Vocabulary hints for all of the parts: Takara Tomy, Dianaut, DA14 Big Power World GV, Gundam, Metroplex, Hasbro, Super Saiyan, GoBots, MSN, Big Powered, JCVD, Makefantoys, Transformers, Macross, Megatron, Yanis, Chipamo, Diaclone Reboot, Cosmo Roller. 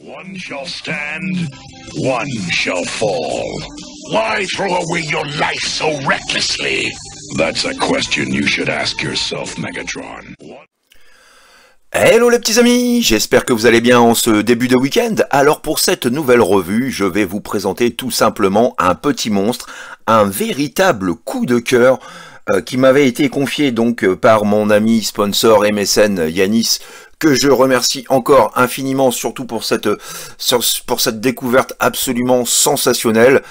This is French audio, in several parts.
One shall stand, one shall fall. Why throw away your life so recklessly? That's a question you should ask yourself, Megatron. Hello les petits amis, j'espère que vous allez bien en ce début de week-end. Alors pour cette nouvelle revue, je vais vous présenter tout simplement un petit monstre, un véritable coup de cœur qui m'avait été confié donc par mon ami sponsor MSN Yanis, que je remercie encore infiniment, surtout pour cette découverte absolument sensationnelle,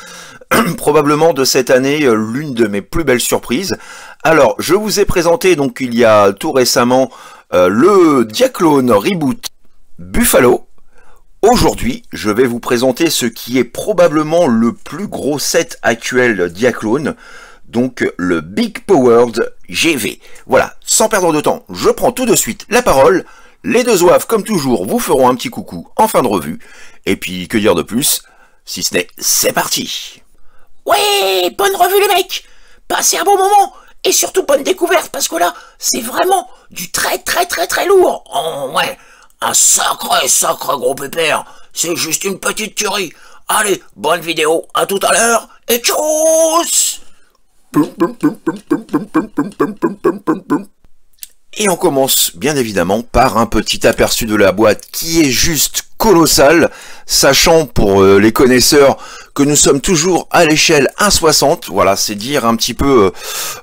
probablement de cette année, l'une de mes plus belles surprises. Alors, je vous ai présenté, donc il y a tout récemment, le Diaclone Reboot Buffalo. Aujourd'hui, je vais vous présenter ce qui est probablement le plus gros set actuel Diaclone, donc le Big Power World GV. Voilà, sans perdre de temps, je prends tout de suite la parole. Les deux oeufs, comme toujours, vous feront un petit coucou en fin de revue. Et puis, que dire de plus, si ce n'est, c'est parti. Ouais, bonne revue les mecs. Passez un bon moment et surtout bonne découverte, parce que là, c'est vraiment du très lourd. Oh, ouais, un sacré gros pépère. C'est juste une petite tuerie. Allez, bonne vidéo, à tout à l'heure et tchuss. Et on commence bien évidemment par un petit aperçu de la boîte qui est juste colossal, sachant pour les connaisseurs que nous sommes toujours à l'échelle 1,60. Voilà, c'est dire un petit peu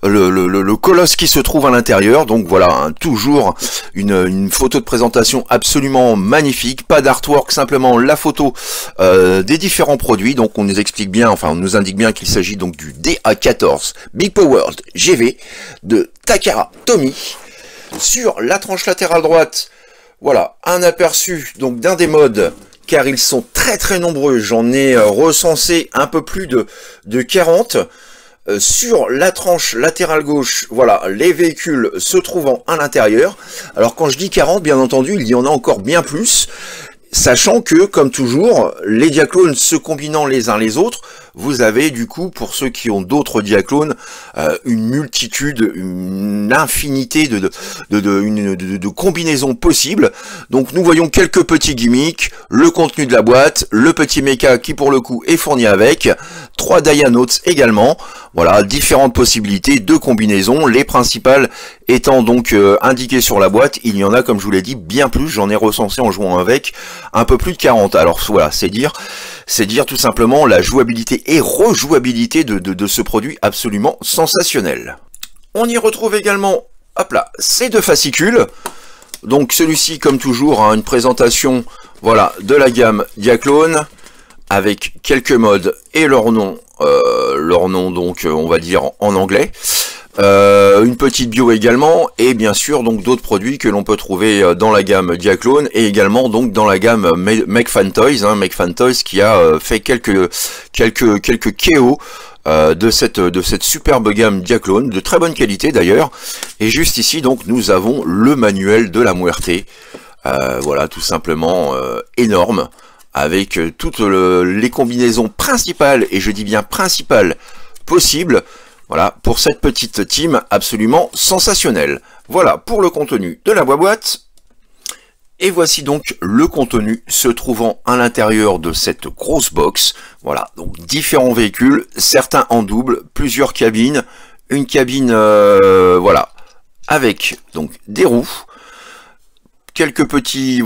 le colosse qui se trouve à l'intérieur. Donc voilà, hein, toujours une photo de présentation absolument magnifique, pas d'artwork, simplement la photo des différents produits. Donc on nous explique bien, enfin on nous indique bien qu'il s'agit donc du DA14 Big Power World GV de Takara Tomy. Sur la tranche latérale droite, voilà, un aperçu donc d'un des modes, car ils sont très nombreux. J'en ai recensé un peu plus de 40. Sur la tranche latérale gauche, voilà, les véhicules se trouvant à l'intérieur. Alors quand je dis 40, bien entendu, il y en a encore bien plus. Sachant que, comme toujours, les diaclones se combinant les uns les autres, vous avez du coup, pour ceux qui ont d'autres diaclones, une multitude, une infinité de combinaisons possibles. Donc nous voyons quelques petits gimmicks, le contenu de la boîte, le petit mecha qui pour le coup est fourni avec, 3 Dianauts également. Voilà, différentes possibilités de combinaisons, les principales étant donc indiquées sur la boîte. Il y en a, comme je vous l'ai dit, bien plus. J'en ai recensé en jouant avec un peu plus de 40. Alors voilà, c'est dire tout simplement la jouabilité et rejouabilité de ce produit absolument sensationnel. On y retrouve également, hop là, ces deux fascicules. Donc celui-ci, comme toujours, hein, une présentation, voilà, de la gamme Diaclone, avec quelques modes et leur nom donc on va dire en anglais, une petite bio également, et bien sûr donc d'autres produits que l'on peut trouver dans la gamme Diaclone et également donc dans la gamme Makefantoys, hein, Makefantoys qui a fait quelques KO de cette superbe gamme Diaclone, de très bonne qualité d'ailleurs. Et juste ici donc nous avons le manuel de la Muerte, voilà, tout simplement énorme, avec toutes les combinaisons principales, et je dis bien principales, possibles, voilà, pour cette petite team absolument sensationnelle. Voilà pour le contenu de la boîte. Et voici donc le contenu se trouvant à l'intérieur de cette grosse box. Voilà, donc différents véhicules, certains en double, plusieurs cabines, une cabine, voilà, avec donc des roues, quelques petits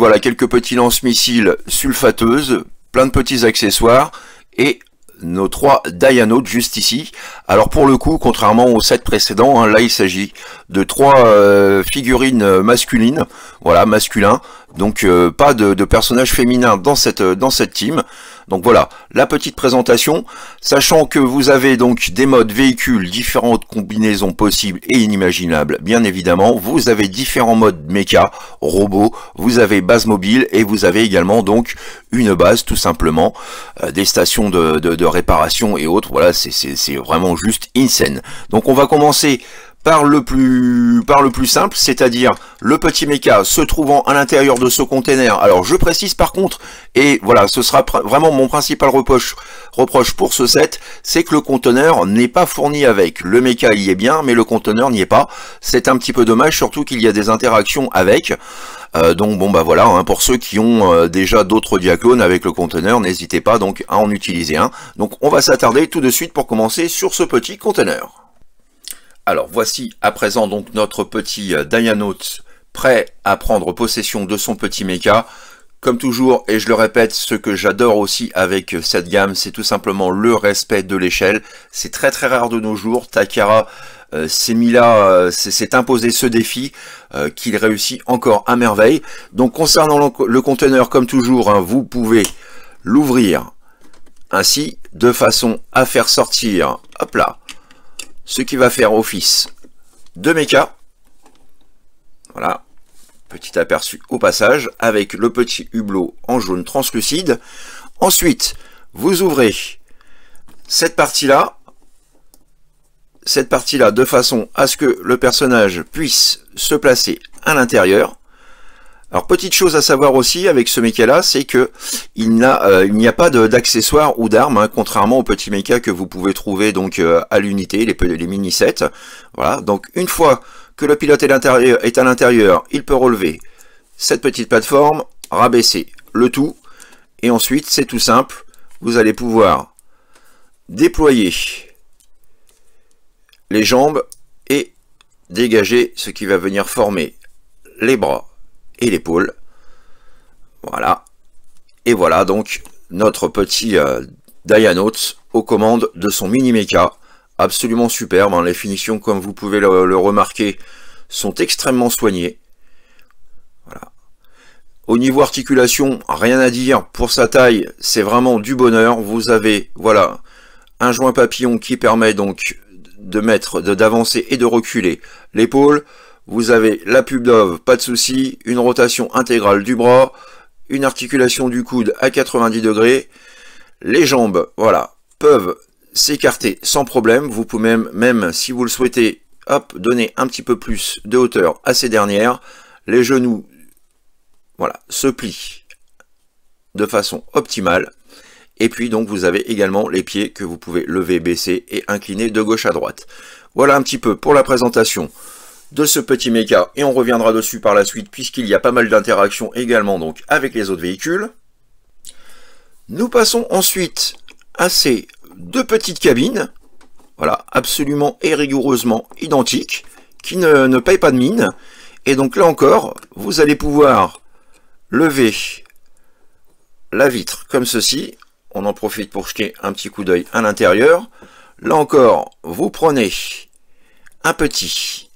lance-missiles sulfateuses, plein de petits accessoires, et nos 3 Dianaut juste ici. Alors pour le coup, contrairement aux 7 précédents, hein, là il s'agit de 3 figurines masculines, voilà, masculins, donc pas de personnages féminins dans cette team. Donc voilà, la petite présentation, sachant que vous avez donc des modes véhicules, différentes combinaisons possibles et inimaginables, bien évidemment. Vous avez différents modes méca, robots, vous avez base mobile, et vous avez également donc une base tout simplement, des stations de réparation et autres. Voilà, c'est vraiment juste insane. Donc on va commencer par le plus simple, c'est-à-dire le petit méca se trouvant à l'intérieur de ce container. Alors je précise par contre, et voilà, ce sera vraiment mon principal reproche pour ce set, c'est que le conteneur n'est pas fourni avec. Le méca y est bien, mais le conteneur n'y est pas. C'est un petit peu dommage, surtout qu'il y a des interactions avec. Donc bon bah voilà, hein, pour ceux qui ont déjà d'autres diaclones avec le conteneur, n'hésitez pas donc à en utiliser un. Donc on va s'attarder tout de suite pour commencer sur ce petit conteneur. Alors voici à présent donc notre petit Dianaut prêt à prendre possession de son petit méca. Comme toujours, et je le répète, ce que j'adore aussi avec cette gamme, c'est tout simplement le respect de l'échelle. C'est très très rare de nos jours. Takara s'est mis là, s'est imposé ce défi qu'il réussit encore à merveille. Donc concernant le conteneur, comme toujours, hein, vous pouvez l'ouvrir ainsi, de façon à faire sortir, hop là, ce qui va faire office de méca. Voilà. Petit aperçu au passage, avec le petit hublot en jaune translucide. Ensuite, vous ouvrez cette partie-là de façon à ce que le personnage puisse se placer à l'intérieur. Alors, petite chose à savoir aussi avec ce méca-là, c'est que il n'y a pas d'accessoires ou d'armes, hein, contrairement aux petits mécas que vous pouvez trouver donc à l'unité, les mini-sets. Voilà, donc une fois que le pilote est à l'intérieur, il peut relever cette petite plateforme, rabaisser le tout, et ensuite, c'est tout simple, vous allez pouvoir déployer les jambes et dégager ce qui va venir former les bras et l'épaule. Voilà, et voilà donc notre petit Dianaut aux commandes de son mini méca. Absolument superbe, hein. Les finitions, comme vous pouvez le remarquer, sont extrêmement soignées. Voilà. Au niveau articulation, rien à dire. Pour sa taille, c'est vraiment du bonheur. Vous avez, voilà, un joint papillon qui permet donc de mettre, d'avancer et de reculer l'épaule. Vous avez la pub d'ove, pas de souci. Une rotation intégrale du bras, une articulation du coude à 90 degrés. Les jambes, voilà, peuvent s'écarter sans problème, vous pouvez même si vous le souhaitez, hop, donner un petit peu plus de hauteur à ces dernières. Les genoux, voilà, se plient de façon optimale. Et puis donc vous avez également les pieds que vous pouvez lever, baisser et incliner de gauche à droite. Voilà un petit peu pour la présentation de ce petit méca, et on reviendra dessus par la suite puisqu'il y a pas mal d'interactions également donc avec les autres véhicules. Nous passons ensuite à ces deux petites cabines, voilà, absolument et rigoureusement identiques, qui ne payent pas de mine. Et donc là encore, vous allez pouvoir lever la vitre comme ceci. On en profite pour jeter un petit coup d'œil à l'intérieur. Là encore, vous prenez un petit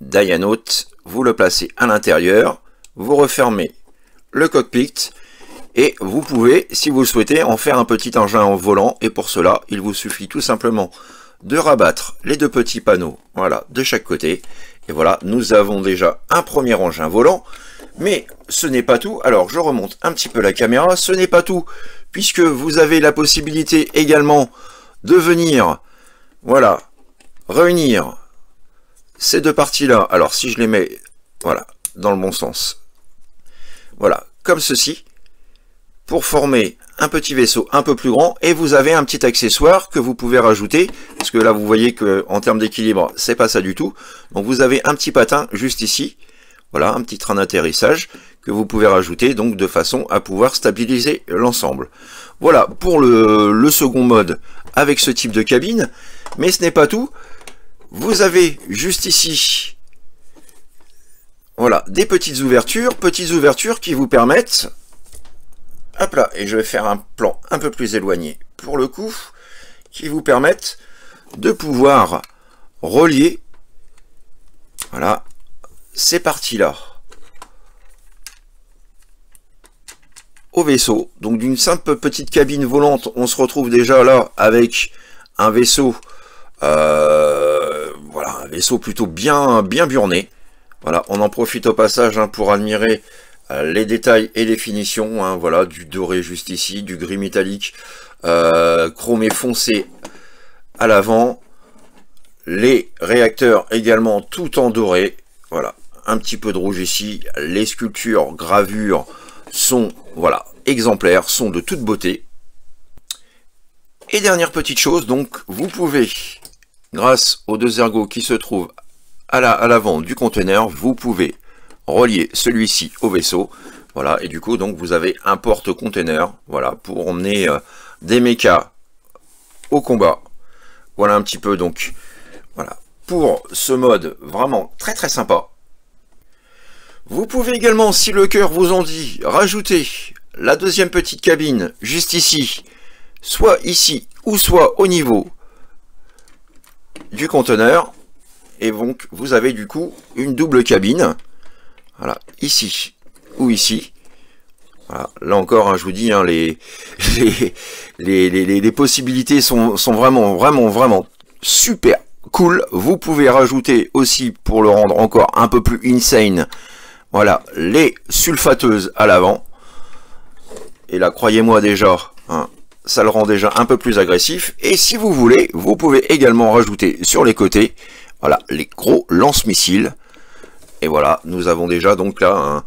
Dianaut, vous le placez à l'intérieur, vous refermez le cockpit. Et vous pouvez, si vous le souhaitez, en faire un petit engin en volant. Et pour cela, il vous suffit tout simplement de rabattre les deux petits panneaux, voilà, de chaque côté. Et voilà, nous avons déjà un premier engin volant. Mais ce n'est pas tout. Alors, je remonte un petit peu la caméra. Ce n'est pas tout, puisque vous avez la possibilité également de venir, voilà, réunir ces deux parties-là. Alors, si je les mets, voilà, dans le bon sens, voilà, comme ceci, pour former un petit vaisseau un peu plus grand. Et vous avez un petit accessoire que vous pouvez rajouter, parce que là vous voyez que en termes d'équilibre c'est pas ça du tout. Donc vous avez un petit patin juste ici, voilà, un petit train d'atterrissage que vous pouvez rajouter donc de façon à pouvoir stabiliser l'ensemble. Voilà pour le second mode avec ce type de cabine. Mais ce n'est pas tout, vous avez juste ici, voilà, des petites ouvertures qui vous permettent, hop là, et je vais faire un plan un peu plus éloigné pour le coup, qui vous permettent de pouvoir relier, voilà, ces parties-là au vaisseau. Donc d'une simple petite cabine volante, on se retrouve déjà là avec un vaisseau, voilà, un vaisseau plutôt bien burné. Voilà, on en profite au passage, hein, pour admirer les détails et les finitions, hein, voilà, du doré juste ici, du gris métallique, chromé foncé à l'avant, les réacteurs également tout en doré, voilà, un petit peu de rouge ici. Les sculptures, gravures sont, voilà, exemplaires, sont de toute beauté. Et dernière petite chose, donc vous pouvez, grâce aux deux ergots qui se trouvent à l'avant du conteneur, vous pouvez relier celui-ci au vaisseau. Voilà, et du coup, donc vous avez un porte-container, voilà, pour emmener des mechas au combat. Voilà un petit peu, donc, voilà, pour ce mode vraiment très très sympa. Vous pouvez également, si le cœur vous en dit, rajouter la deuxième petite cabine juste ici, soit ici ou soit au niveau du conteneur. Et donc, vous avez du coup une double cabine, voilà, ici ou ici. Voilà. Là encore, hein, je vous dis, hein, les possibilités sont vraiment, vraiment, vraiment super cool. Vous pouvez rajouter aussi, pour le rendre encore un peu plus insane, voilà, les sulfateuses à l'avant. Et là, croyez-moi déjà, hein, ça le rend déjà un peu plus agressif. Et si vous voulez, vous pouvez également rajouter sur les côtés, voilà, les gros lance-missiles. Et voilà, nous avons déjà donc là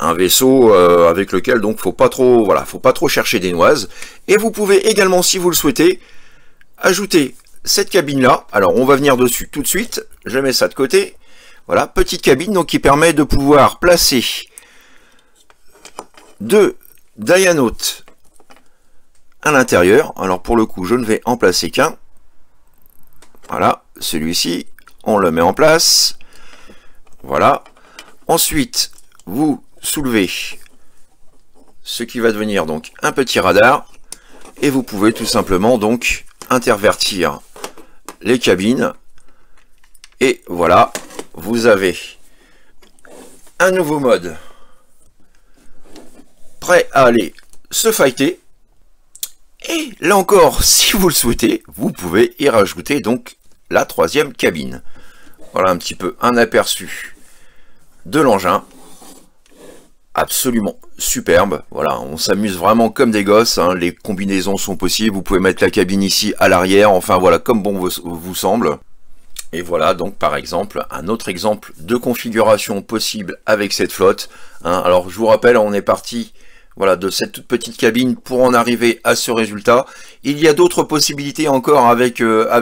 un vaisseau avec lequel donc faut pas trop chercher des noises. Et vous pouvez également, si vous le souhaitez, ajouter cette cabine là. Alors on va venir dessus tout de suite. Je mets ça de côté. Voilà, petite cabine donc qui permet de pouvoir placer deux Dianaut à l'intérieur. Alors pour le coup, je ne vais en placer qu'un. Voilà, celui-ci, on le met en place. Voilà. Ensuite, vous soulevez ce qui va devenir donc un petit radar. Et vous pouvez tout simplement donc intervertir les cabines. Et voilà, vous avez un nouveau mode prêt à aller se fighter. Et là encore, si vous le souhaitez, vous pouvez y rajouter donc la troisième cabine. Voilà un petit peu un aperçu de l'engin, absolument superbe. Voilà, on s'amuse vraiment comme des gosses, hein. Les combinaisons sont possibles, vous pouvez mettre la cabine ici à l'arrière, enfin voilà, comme bon vous semble. Et voilà donc par exemple un autre exemple de configuration possible avec cette flotte, hein. Alors je vous rappelle, on est parti voilà de cette toute petite cabine pour en arriver à ce résultat. Il y a d'autres possibilités encore avec voilà,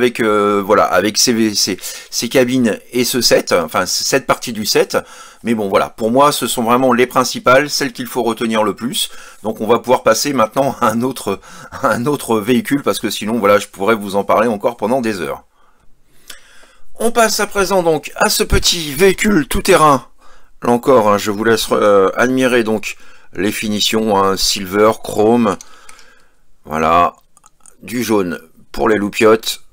avec ces cabines et ce set, enfin cette partie du set. Mais bon voilà, pour moi ce sont vraiment les principales, celles qu'il faut retenir le plus. Donc on va pouvoir passer maintenant à un autre véhicule, parce que sinon voilà, je pourrais vous en parler encore pendant des heures. On passe à présent donc à ce petit véhicule tout-terrain. Là encore, hein, je vous laisse admirer donc les finitions, hein, silver, chrome, voilà, du jaune pour les loupiottes,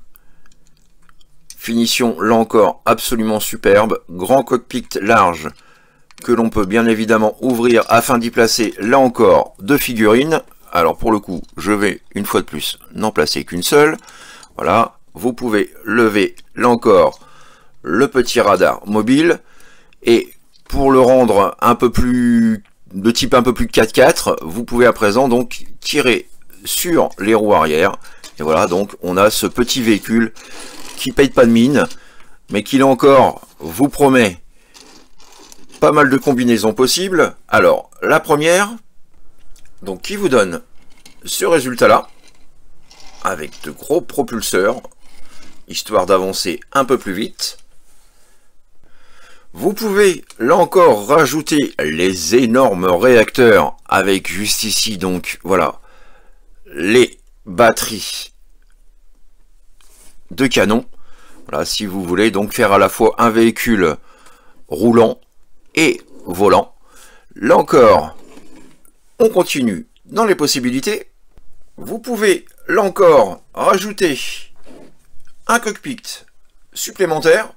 finition là encore absolument superbe, grand cockpit large que l'on peut bien évidemment ouvrir afin d'y placer là encore deux figurines. Alors pour le coup, je vais une fois de plus n'en placer qu'une seule. Voilà, vous pouvez lever là encore le petit radar mobile, et pour le rendre un peu plus de type un peu plus 4x4, vous pouvez à présent donc tirer sur les roues arrière. Et voilà, donc on a ce petit véhicule qui paye pas de mine, mais qui là encore vous promet pas mal de combinaisons possibles. Alors la première, donc qui vous donne ce résultat là, avec de gros propulseurs, histoire d'avancer un peu plus vite. Vous pouvez, là encore, rajouter les énormes réacteurs avec juste ici, donc, voilà, les batteries de canon. Voilà, si vous voulez donc faire à la fois un véhicule roulant et volant. Là encore, on continue dans les possibilités. Vous pouvez, là encore, rajouter un cockpit supplémentaire,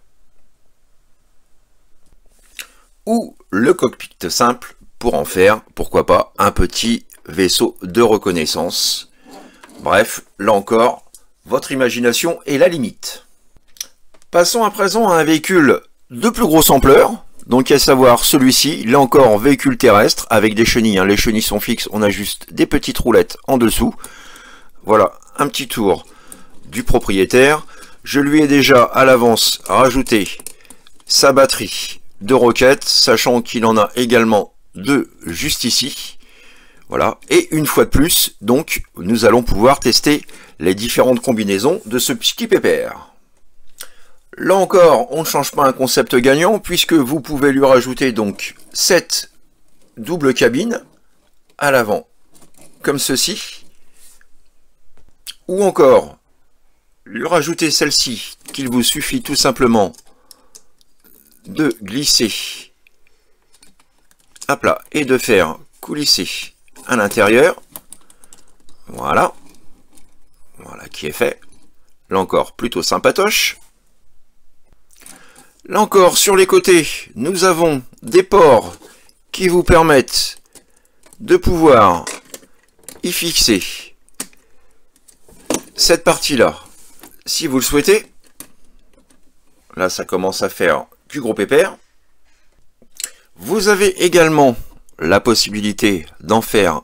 ou le cockpit simple pour en faire, pourquoi pas, un petit vaisseau de reconnaissance. Bref, là encore, votre imagination est la limite. Passons à présent à un véhicule de plus grosse ampleur, donc à savoir celui-ci, là encore véhicule terrestre, avec des chenilles, hein. Les chenilles sont fixes, on a juste des petites roulettes en dessous. Voilà, un petit tour du propriétaire. Je lui ai déjà à l'avance rajouté sa batterie de roquettes, sachant qu'il en a également deux juste ici. Voilà, et une fois de plus donc nous allons pouvoir tester les différentes combinaisons de ce petit pépère. Là encore, on ne change pas un concept gagnant, puisque vous pouvez lui rajouter donc cette double cabine à l'avant, comme ceci, ou encore lui rajouter celle-ci, qu'il vous suffit tout simplement de glisser à plat et de faire coulisser à l'intérieur. Voilà, voilà qui est fait. Là encore, plutôt sympatoche. Là encore, sur les côtés, nous avons des ports qui vous permettent de pouvoir y fixer cette partie-là, si vous le souhaitez. Là, ça commence à faire du gros pépère. Vous avez également la possibilité d'en faire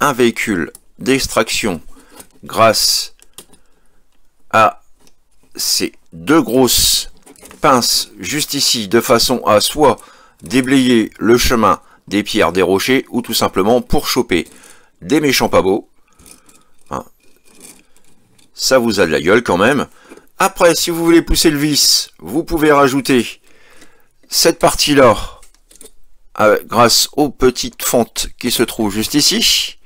un véhicule d'extraction grâce à ces deux grosses pince juste ici, de façon à soit déblayer le chemin des pierres, des rochers, ou tout simplement pour choper des méchants pas beaux. Hein. Ça vous a de la gueule quand même. Après, si vous voulez pousser le vis, vous pouvez rajouter cette partie-là grâce aux petites fentes qui se trouvent juste ici.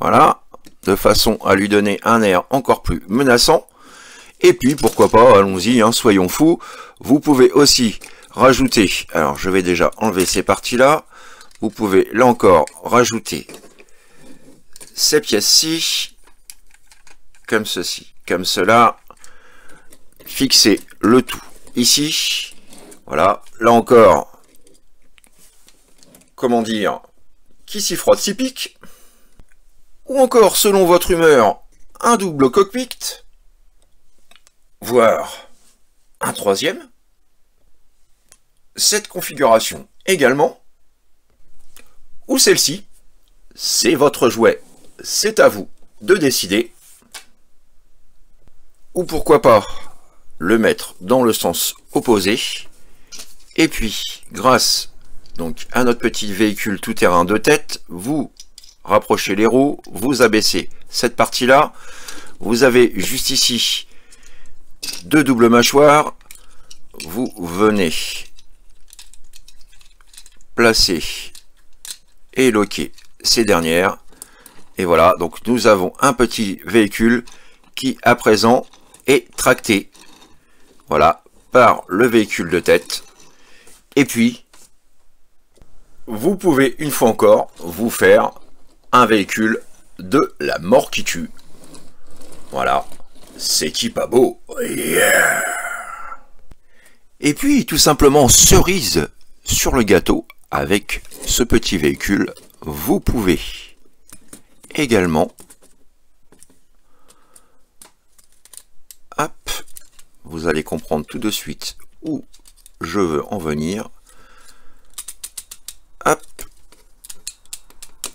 Voilà, de façon à lui donner un air encore plus menaçant. Et puis, pourquoi pas, allons-y, hein, soyons fous. Vous pouvez aussi rajouter, alors je vais déjà enlever ces parties-là. Vous pouvez, là encore, rajouter ces pièces-ci, comme ceci, comme cela. Fixer le tout ici. Voilà, là encore, comment dire, qui s'y frotte s'y pique. Ou encore, selon votre humeur, un double cockpit, voire un troisième, cette configuration également, ou celle-ci, c'est votre jouet, c'est à vous de décider, ou pourquoi pas le mettre dans le sens opposé, et puis grâce donc à notre petit véhicule tout-terrain de tête, vous rapprochez les roues, vous abaissez cette partie-là, vous avez juste ici deux doubles mâchoires, vous venez placer et loquer ces dernières, et voilà, donc nous avons un petit véhicule qui à présent est tracté, voilà, par le véhicule de tête. Et puis vous pouvez une fois encore vous faire un véhicule de la mort qui tue. Voilà, c'est qui pas beau, yeah. Et puis tout simplement cerise sur le gâteau, avec ce petit véhicule vous pouvez également, hop, vous allez comprendre tout de suite où je veux en venir, hop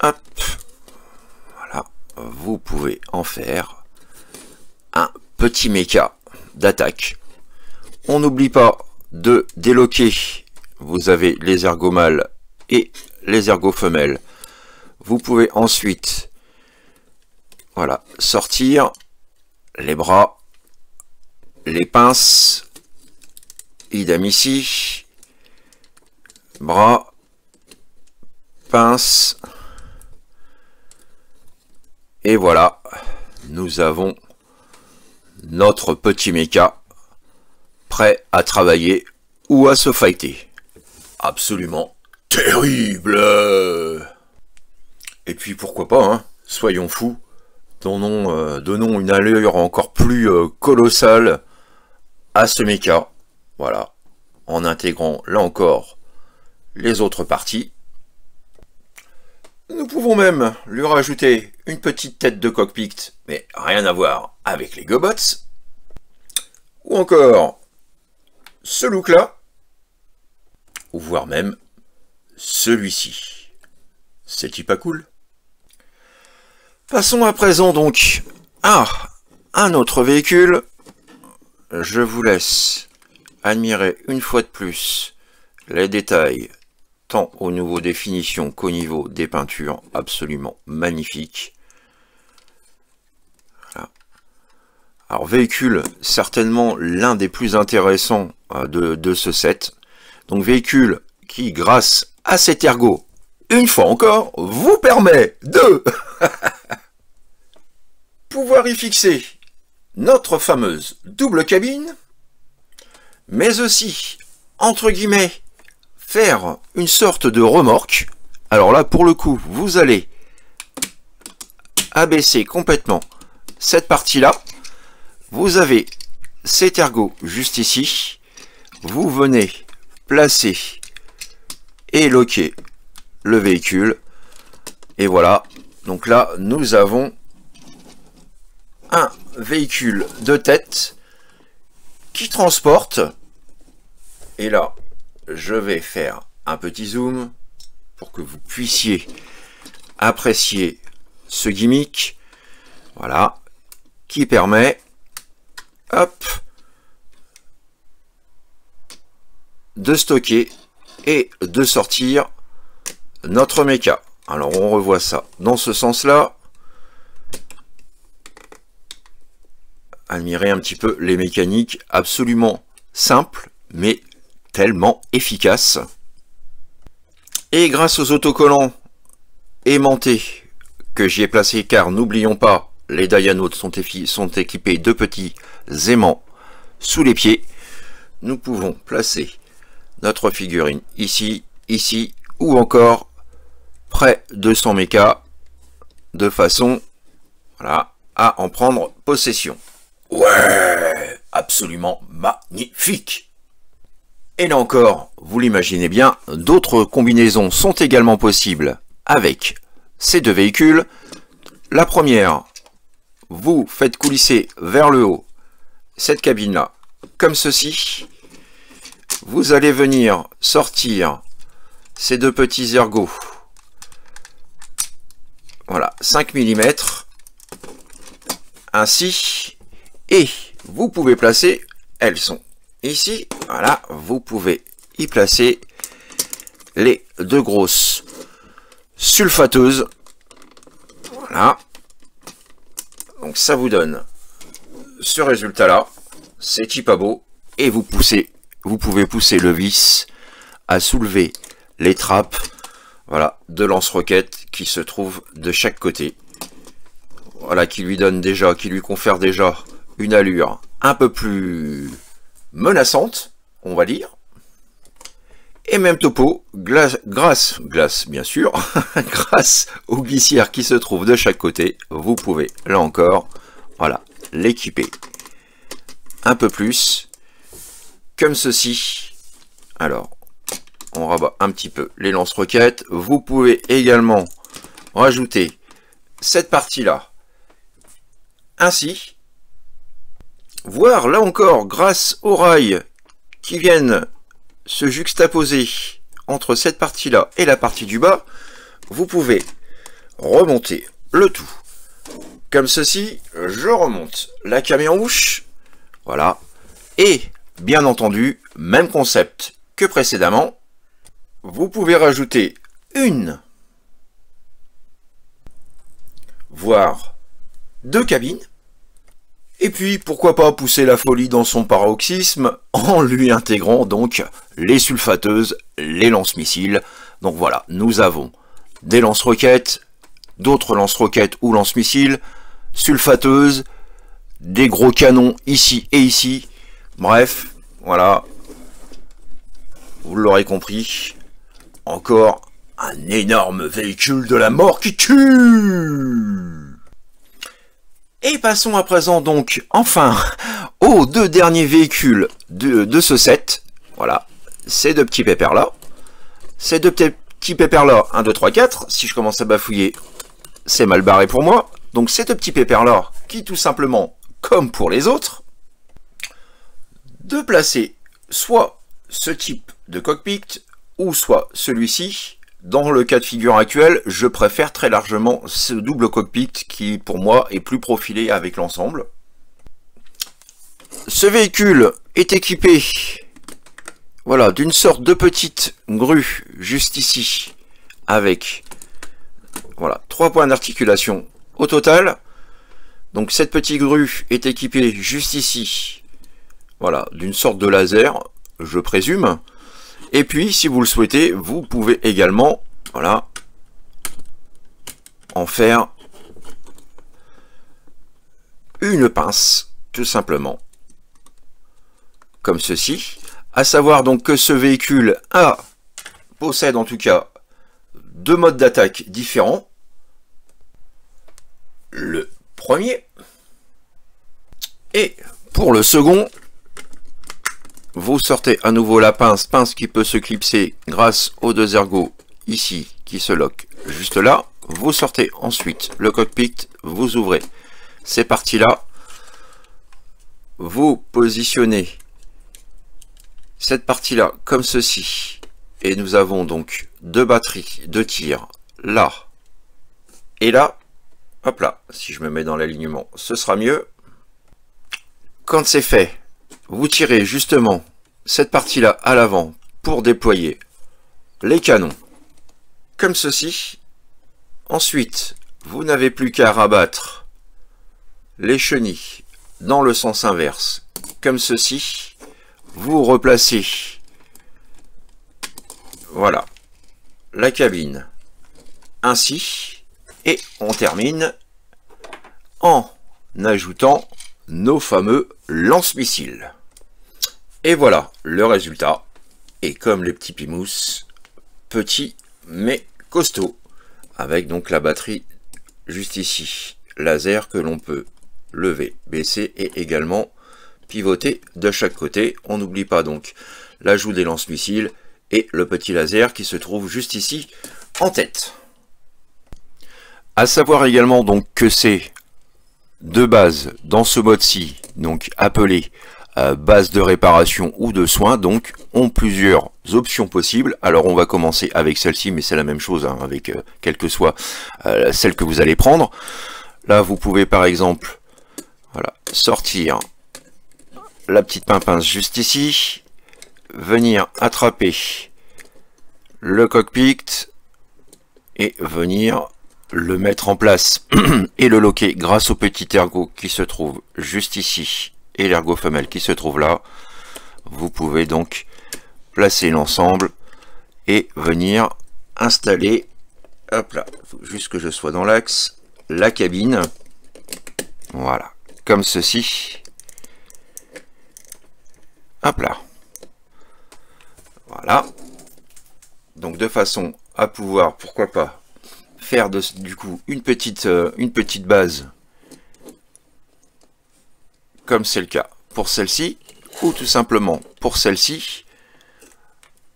hop, voilà, vous pouvez en faire un petit méca d'attaque. On n'oublie pas de déloquer, vous avez les ergots mâles et les ergots femelles. Vous pouvez ensuite, voilà, sortir les bras, les pinces, idem ici, bras, pinces, et voilà, nous avons notre petit méca prêt à travailler ou à se fighter. Absolument terrible. Et puis pourquoi pas, hein, soyons fous, donnons une allure encore plus colossale à ce méca. Voilà, en intégrant là encore les autres parties. Nous pouvons même lui rajouter une petite tête de cockpit, mais rien à voir avec les GoBots. Ou encore ce look-là, ou voire même celui-ci. C'est-il pas cool? Passons à présent donc à un autre véhicule. Je vous laisse admirer une fois de plus les détails, tant au niveau des finitions qu'au niveau des peintures, absolument magnifique. Voilà. Alors véhicule, certainement l'un des plus intéressants de ce set. Donc véhicule qui, grâce à cet ergot, une fois encore, vous permet de pouvoir y fixer notre fameuse double cabine, mais aussi, entre guillemets, faire une sorte de remorque. Alors là, pour le coup, vous allez abaisser complètement cette partie-là. Vous avez cet ergot juste ici. Vous venez placer et loquer le véhicule. Et voilà. Donc là, nous avons un véhicule de tête qui transporte. Et là, je vais faire un petit zoom pour que vous puissiez apprécier ce gimmick. Voilà, qui permet, hop, de stocker et de sortir notre méca. Alors on revoit ça dans ce sens-là. Admirez un petit peu les mécaniques absolument simples, mais tellement efficace. Et grâce aux autocollants aimantés que j'y ai placés, car n'oublions pas, les Dianaut sont équipés de petits aimants sous les pieds, nous pouvons placer notre figurine ici, ici, ou encore près de son méca, de façon, voilà, à en prendre possession. Ouais, absolument magnifique. Et là encore, vous l'imaginez bien, d'autres combinaisons sont également possibles avec ces deux véhicules. La première, vous faites coulisser vers le haut cette cabine-là, comme ceci. Vous allez venir sortir ces deux petits ergots. Voilà, 5 mm. Ainsi. Et vous pouvez placer, elles sont ici, voilà, vous pouvez y placer les deux grosses sulfateuses. Voilà. Donc ça vous donne ce résultat-là. C'est pas beau. Et vous pouvez pousser le vis à soulever les trappes, voilà, de lance-roquettes qui se trouvent de chaque côté. Voilà, qui lui donne déjà, qui lui confère déjà une allure un peu plus menaçante, on va dire. Et même topo, grâce bien sûr, grâce aux glissières qui se trouvent de chaque côté, vous pouvez, là encore, voilà, l'équiper un peu plus, comme ceci. Alors, on rabat un petit peu les lance-roquettes. Vous pouvez également rajouter cette partie-là, ainsi, voire là encore grâce aux rails qui viennent se juxtaposer entre cette partie là et la partie du bas, vous pouvez remonter le tout comme ceci. Je remonte la camion-houche, voilà, et bien entendu, même concept que précédemment, vous pouvez rajouter une voire deux cabines. Et puis, pourquoi pas pousser la folie dans son paroxysme en lui intégrant donc les sulfateuses, les lance-missiles. Donc voilà, nous avons des lance-roquettes, d'autres lance-roquettes ou lance-missiles, sulfateuses, des gros canons ici et ici. Bref, voilà, vous l'aurez compris, encore un énorme véhicule de la mort qui tue! Et passons à présent donc, enfin, aux deux derniers véhicules de ce set. Voilà, ces deux petits pépères là. Ces deux petits pépères là, 1, 2, 3, 4. Si je commence à bafouiller, c'est mal barré pour moi. Donc ces deux petits pépères là, qui tout simplement, comme pour les autres, de placer soit ce type de cockpit, ou soit celui-ci. Dans le cas de figure actuel, je préfère très largement ce double cockpit qui, pour moi, est plus profilé avec l'ensemble. Ce véhicule est équipé, voilà, d'une sorte de petite grue juste ici, avec, voilà, 3 points d'articulation au total. Donc cette petite grue est équipée juste ici, voilà, d'une sorte de laser, je présume. Et puis si vous le souhaitez, vous pouvez également, voilà, en faire une pince, tout simplement, comme ceci. À savoir donc que ce véhicule possède en tout cas deux modes d'attaque différents. Le premier, et pour le second, vous sortez à nouveau la pince qui peut se clipser grâce aux deux ergots ici qui se loquent juste là. Vous sortez ensuite le cockpit, vous ouvrez ces parties là, vous positionnez cette partie là comme ceci, et nous avons donc deux batteries de tir là et là. Hop là, si je me mets dans l'alignement, ce sera mieux. Quand c'est fait, vous tirez justement cette partie-là à l'avant pour déployer les canons, comme ceci. Ensuite, vous n'avez plus qu'à rabattre les chenilles dans le sens inverse, comme ceci. Vous replacez, voilà, la cabine ainsi. Et on termine en ajoutant nos fameux lance-missiles. Et voilà le résultat. Et comme les petits pimousses, petits mais costauds. Avec donc la batterie juste ici, laser que l'on peut lever, baisser et également pivoter de chaque côté. On n'oublie pas donc l'ajout des lance-missiles et le petit laser qui se trouve juste ici en tête. À savoir également donc que c'est de base dans ce mode-ci, donc appelé base de réparation ou de soins, donc ont plusieurs options possibles. Alors on va commencer avec celle-ci, mais c'est la même chose hein, avec quelle que soit celle que vous allez prendre. Là vous pouvez par exemple, voilà, sortir la petite pimpince juste ici, venir attraper le cockpit et venir le mettre en place et le loquer grâce au petit ergot qui se trouve juste ici et l'ergot femelle qui se trouve là. Vous pouvez donc placer l'ensemble et venir installer, hop là, faut juste que je sois dans l'axe, la cabine, voilà, comme ceci, hop là, voilà, donc de façon à pouvoir, pourquoi pas, faire du coup une petite base comme c'est le cas pour celle-ci, ou tout simplement pour celle-ci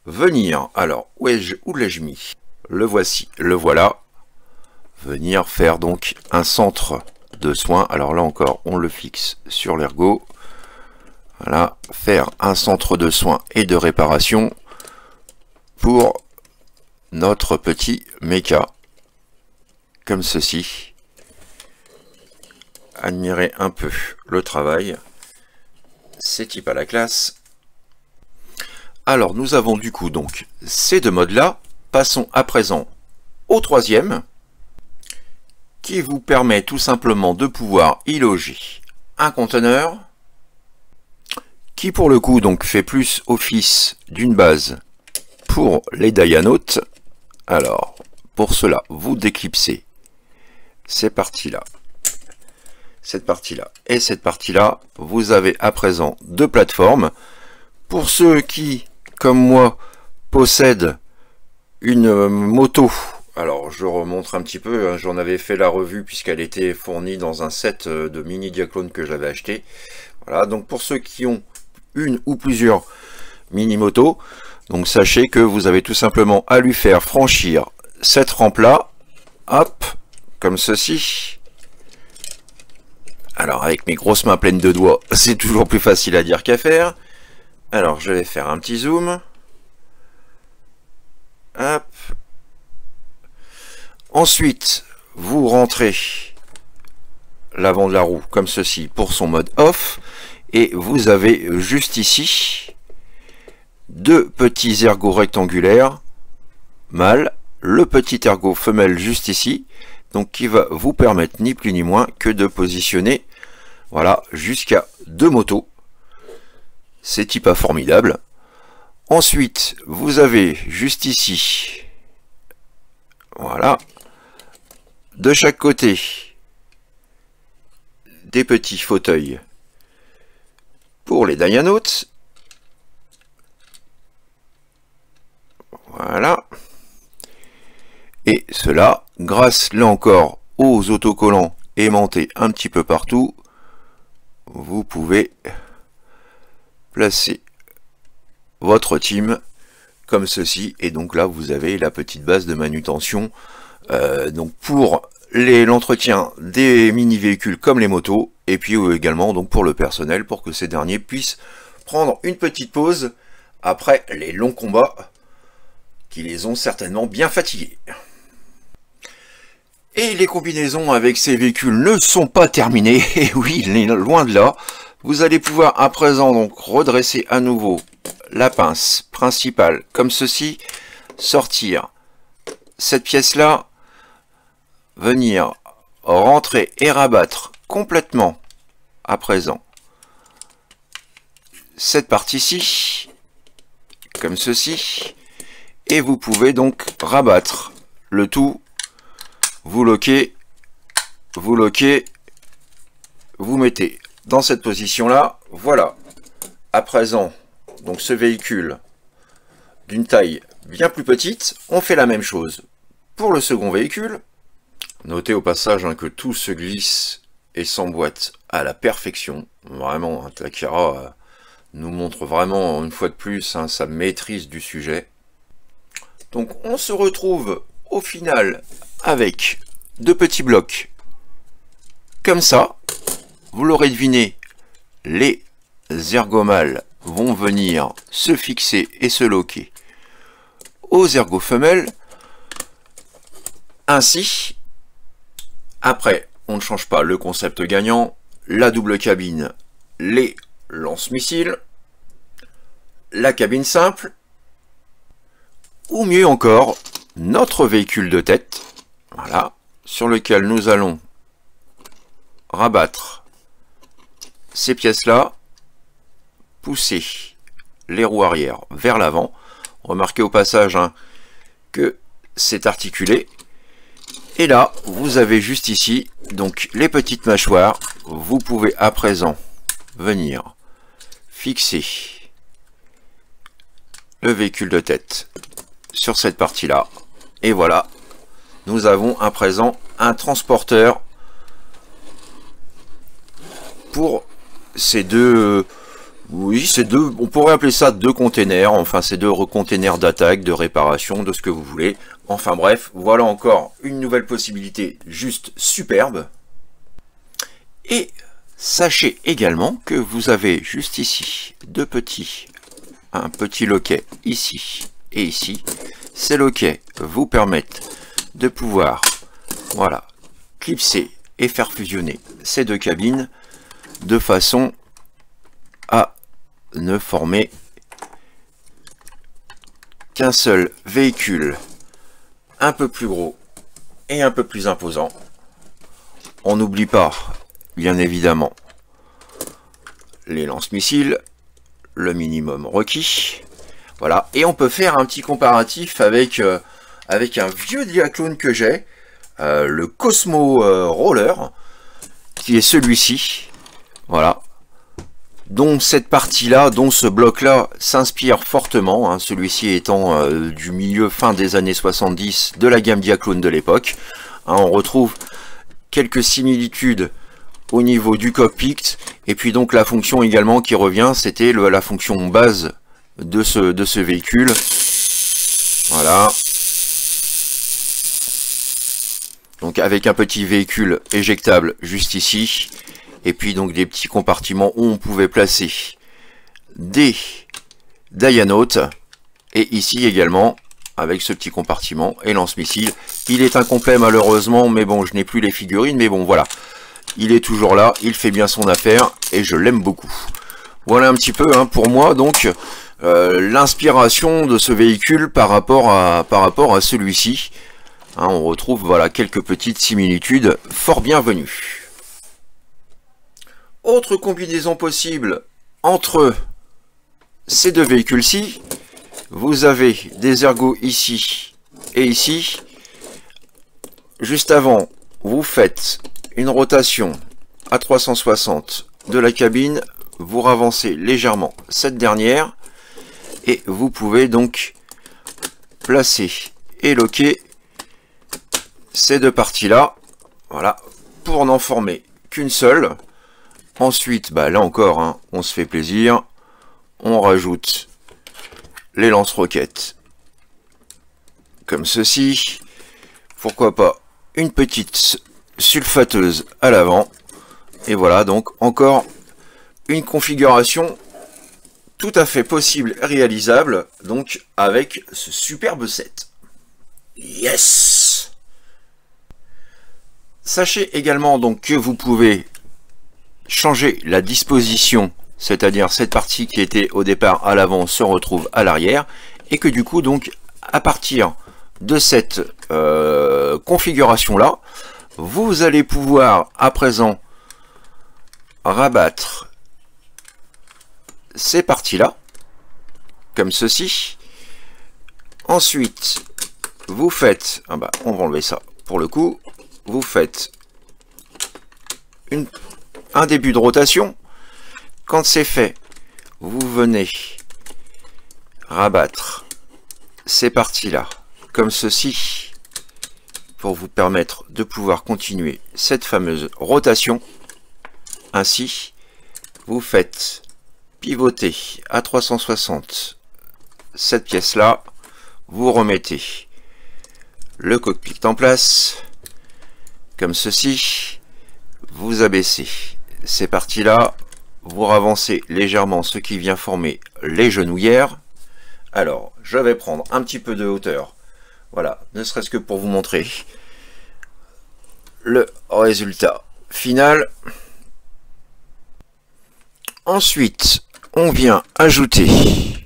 venir, alors où l'ai-je mis, le voici, le voilà, venir faire donc un centre de soins. Alors là encore on le fixe sur l'ergot, voilà, faire un centre de soins et de réparation pour notre petit méca, comme ceci. Admirez un peu le travail, c'est type à la classe. Alors nous avons du coup donc ces deux modes là. Passons à présent au troisième, qui vous permet tout simplement de pouvoir y loger un conteneur, qui pour le coup donc fait plus office d'une base pour les Dianaut. Alors pour cela vous déclipsez ces parties-là, cette partie-là et cette partie-là. Vous avez à présent deux plateformes. Pour ceux qui, comme moi, possèdent une moto, alors je remonte un petit peu, hein, j'en avais fait la revue puisqu'elle était fournie dans un set de mini diaclones que j'avais acheté. Voilà, donc pour ceux qui ont une ou plusieurs mini-motos, donc sachez que vous avez tout simplement à lui faire franchir cette rampe-là, hop, comme ceci. Alors avec mes grosses mains pleines de doigts, c'est toujours plus facile à dire qu'à faire. Alors je vais faire un petit zoom. Hop. Ensuite, vous rentrez l'avant de la roue comme ceci pour son mode off. Et vous avez juste ici deux petits ergots rectangulaires mâles, le petit ergot femelle juste ici. donc qui va vous permettre ni plus ni moins que de positionner, voilà, jusqu'à 2 motos. C'est type A formidable. Ensuite, vous avez juste ici, voilà, de chaque côté, des petits fauteuils pour les Dianautes. Voilà. Et cela, grâce là encore aux autocollants aimantés un petit peu partout, vous pouvez placer votre team comme ceci. Et donc là, vous avez la petite base de manutention donc pour l'entretien des mini-véhicules comme les motos, et puis également donc pour le personnel, pour que ces derniers puissent prendre une petite pause après les longs combats qui les ont certainement bien fatigués. Et les combinaisons avec ces véhicules ne sont pas terminées, et oui, loin de là. Vous allez pouvoir à présent donc redresser à nouveau la pince principale comme ceci, sortir cette pièce là, venir rentrer et rabattre complètement à présent cette partie-ci, comme ceci, et vous pouvez donc rabattre le tout, vous loquez, vous mettez dans cette position-là, voilà. À présent, donc ce véhicule d'une taille bien plus petite, on fait la même chose pour le second véhicule. Notez au passage hein, que tout se glisse et s'emboîte à la perfection. Vraiment, hein, Takara nous montre vraiment une fois de plus hein, sa maîtrise du sujet. Donc on se retrouve au final avec 2 petits blocs comme ça. Vous l'aurez deviné, les ergomâles vont venir se fixer et se loquer aux ergofemelles. Ainsi, après, on ne change pas le concept gagnant, la double cabine, les lance-missiles, la cabine simple, ou mieux encore, notre véhicule de tête, voilà, sur lequel nous allons rabattre ces pièces-là, pousser les roues arrière vers l'avant. Remarquez au passage hein, que c'est articulé. Et là, vous avez juste ici donc les petites mâchoires. Vous pouvez à présent venir fixer le véhicule de tête sur cette partie-là. Et voilà, nous avons à présent un transporteur pour Ces deux, on pourrait appeler ça 2 containers, enfin ces 2 containers d'attaque, de réparation, de ce que vous voulez. Enfin bref, voilà encore une nouvelle possibilité juste superbe. Et sachez également que vous avez juste ici 2 petits loquets ici et ici. Ces loquets vous permettent de pouvoir, voilà, clipser et faire fusionner ces 2 cabines. De façon à ne former qu'un seul véhicule un peu plus gros et un peu plus imposant. On n'oublie pas, bien évidemment, les lance-missiles, le minimum requis. Voilà, et on peut faire un petit comparatif avec, avec un vieux Diaclone que j'ai, le Cosmo Roller, qui est celui-ci. Voilà, dont cette partie-là, dont ce bloc-là s'inspire fortement, hein, celui-ci étant du milieu fin des années 70 de la gamme Diaclone de l'époque. Hein, on retrouve quelques similitudes au niveau du cockpit, et puis donc la fonction également qui revient, c'était la fonction base de ce véhicule. Voilà. Donc avec un petit véhicule éjectable juste ici. Et puis donc des petits compartiments où on pouvait placer des Dianautes. Et ici également, avec ce petit compartiment et lance-missile. Il est incomplet malheureusement, mais bon, je n'ai plus les figurines. Mais bon, voilà, il est toujours là, il fait bien son affaire et je l'aime beaucoup. Voilà un petit peu hein, pour moi donc l'inspiration de ce véhicule par rapport à celui-ci. Hein, on retrouve voilà quelques petites similitudes fort bienvenues. Autre combinaison possible entre ces deux véhicules-ci, vous avez des ergots ici et ici. Juste avant, vous faites une rotation à 360 de la cabine, vous ravancez légèrement cette dernière et vous pouvez donc placer et loquer ces deux parties-là, voilà, pour n'en former qu'une seule. Ensuite, bah là encore, hein, on se fait plaisir, on rajoute les lance-roquettes comme ceci, pourquoi pas une petite sulfateuse à l'avant, et voilà donc encore une configuration tout à fait possible et réalisable donc avec ce superbe set. Yes! Sachez également donc que vous pouvez changer la disposition, c'est-à-dire cette partie qui était au départ à l'avant se retrouve à l'arrière, et que du coup donc à partir de cette configuration là, vous allez pouvoir à présent rabattre ces parties là comme ceci. Ensuite vous faites, ah bah, on va enlever ça pour le coup, vous faites un début de rotation. Quand c'est fait, vous venez rabattre ces parties-là, comme ceci, pour vous permettre de pouvoir continuer cette fameuse rotation. Ainsi, vous faites pivoter à 360 cette pièce-là, vous remettez le cockpit en place, comme ceci, vous abaissez ces parties-là, vous ravancez légèrement ce qui vient former les genouillères. Alors, je vais prendre un petit peu de hauteur. Voilà, ne serait-ce que pour vous montrer le résultat final. Ensuite, on vient ajouter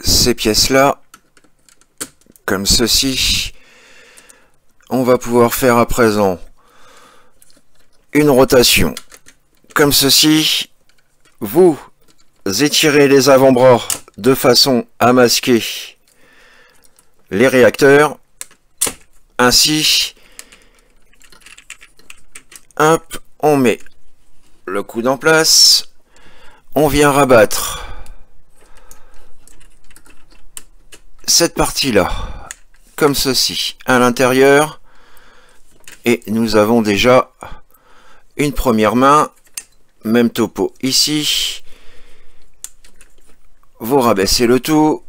ces pièces-là, comme ceci. On va pouvoir faire à présent une rotation comme ceci, vous étirez les avant-bras de façon à masquer les réacteurs, ainsi, hop, on met le coude en place, on vient rabattre cette partie-là, comme ceci, à l'intérieur, et nous avons déjà une première main, même topo ici, vous rabaissez le tout,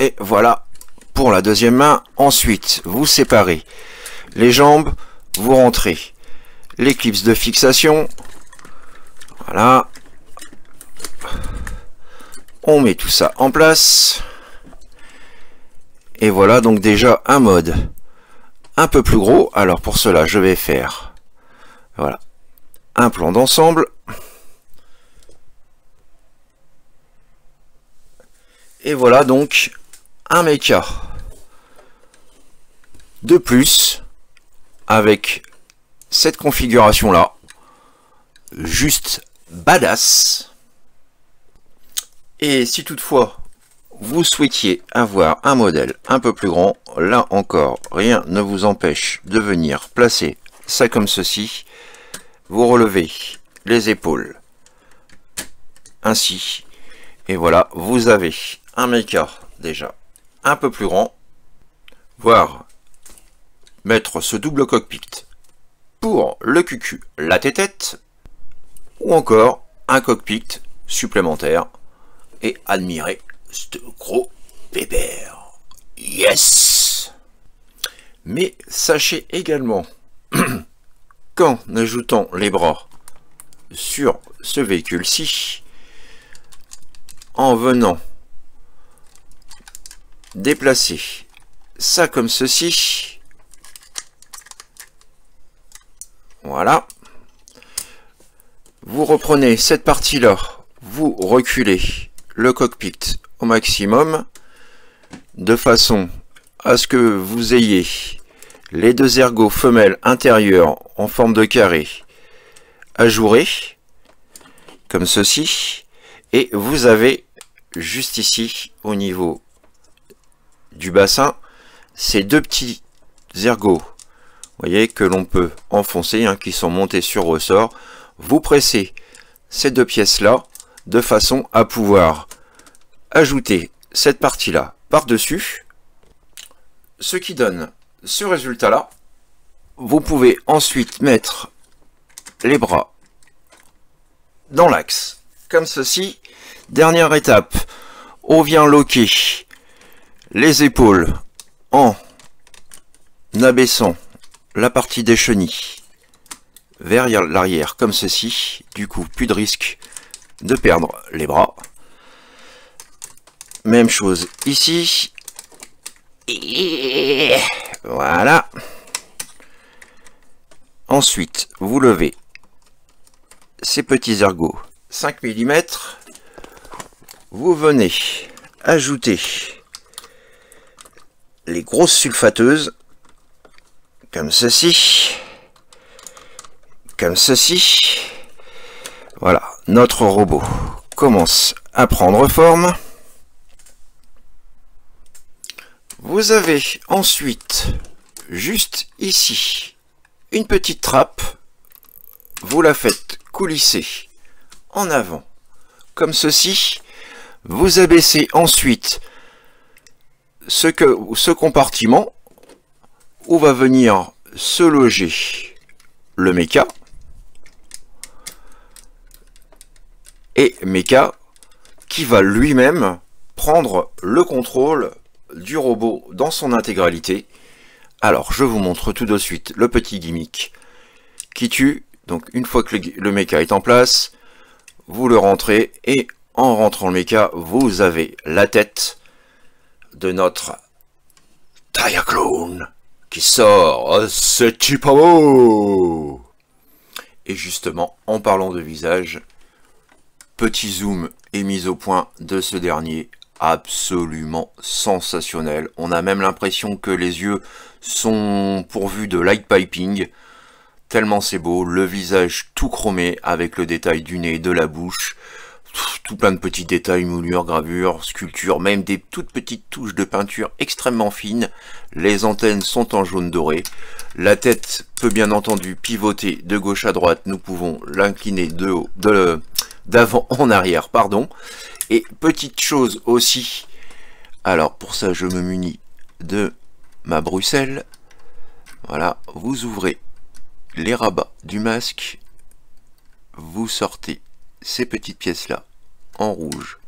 et voilà pour la deuxième main. Ensuite, vous séparez les jambes, vous rentrez les clips de fixation, voilà, on met tout ça en place, et voilà donc déjà un mode un peu plus gros. Alors pour cela, je vais faire voilà, un plan d'ensemble. Et voilà donc un méca de plus avec cette configuration là. Juste badass. Et si toutefois vous souhaitiez avoir un modèle un peu plus grand, là encore, rien ne vous empêche de venir placer ça comme ceci. Vous relevez les épaules ainsi, et voilà, vous avez un mecha déjà un peu plus grand, voire mettre ce double cockpit pour le cucu, la tête, ou encore un cockpit supplémentaire et admirer ce gros pépère. Yes! Mais sachez également qu'en ajoutant les bras sur ce véhicule-ci, en venant déplacer ça comme ceci, voilà, vous reprenez cette partie-là, vous reculez le cockpit au maximum, de façon à ce que vous ayez les deux ergots femelles intérieures en forme de carré ajourés, comme ceci, et vous avez juste ici au niveau du bassin ces deux petits ergots, voyez, que l'on peut enfoncer, hein, qui sont montés sur ressort. Vous pressez ces deux pièces là de façon à pouvoir ajouter cette partie là par dessus, ce qui donne ce résultat là. Vous pouvez ensuite mettre les bras dans l'axe comme ceci. Dernière étape, on vient loquer les épaules en abaissant la partie des chenilles vers l'arrière comme ceci. Du coup, plus de risque de perdre les bras. Même chose ici. Et voilà. Ensuite, vous levez ces petits ergots 5 mm. Vous venez ajouter les grosses sulfateuses comme ceci. Comme ceci. Voilà, notre robot commence à prendre forme. Vous avez ensuite, juste ici, une petite trappe. Vous la faites coulisser en avant, comme ceci. Vous abaissez ensuite ce compartiment où va venir se loger le méca. Et Mecha qui va lui-même prendre le contrôle du robot dans son intégralité. Alors je vous montre tout de suite le petit gimmick qui tue. Donc une fois que le Mecha est en place, vous le rentrez, et en rentrant le Mecha, vous avez la tête de notre Diaclone qui sort. C'est Chipamo. Et justement, en parlant de visage, petit zoom et mise au point de ce dernier, absolument sensationnel. On a même l'impression que les yeux sont pourvus de light piping, tellement c'est beau. Le visage tout chromé avec le détail du nez, de la bouche, tout plein de petits détails, moulures, gravures, sculptures, même des toutes petites touches de peinture extrêmement fines. Les antennes sont en jaune doré. La tête peut bien entendu pivoter de gauche à droite. Nous pouvons l'incliner de haut, d'avant en arrière, pardon. Et petite chose aussi, alors pour ça je me munis de ma Bruxelles. Voilà, vous ouvrez les rabats du masque, vous sortez ces petites pièces là en rouge